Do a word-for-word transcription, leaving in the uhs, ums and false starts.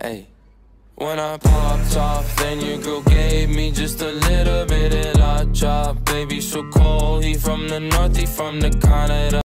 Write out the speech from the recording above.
Hey. When I popped off, then your girl gave me just a little bit of a chop. Baby so cold, he from the north, he from the Canada.